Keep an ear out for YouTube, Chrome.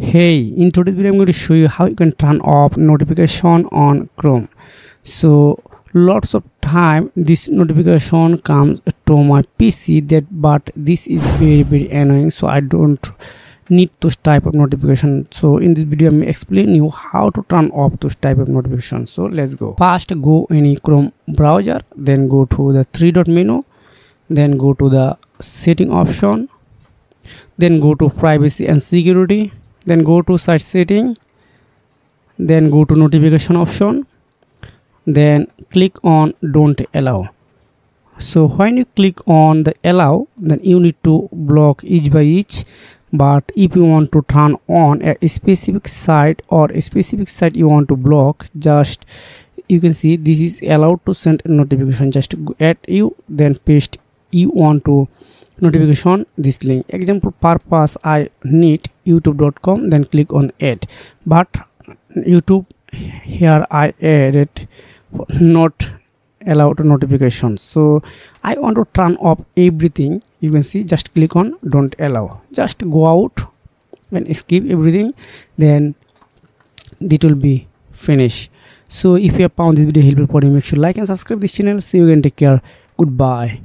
Hey, in today's video I'm going to show you how you can turn off notification on Chrome. So lots of time this notification comes to my PC, but this is very, very annoying, so I don't need those type of notification. So in this video I'm explain you how to turn off those type of notifications. So let's go. First, go any Chrome browser, then go to the three-dot menu, then go to the setting option, then go to privacy and security, then go to site setting, then go to notification option, then click on don't allow. So when you click on the allow, then you need to block each by each, but if you want to turn on a specific site or a specific site you want to block, just you can see this is allowed to send a notification, just add you, then paste you want to notification this link. Example purpose, I need youtube.com, then click on add, but YouTube here I added not allowed notifications. So I want to turn off everything. You can see, just click on don't allow, just go out and skip everything, then it will be finished. So if you have found this video helpful for you, make sure like and subscribe this channel. See you again, take care, goodbye.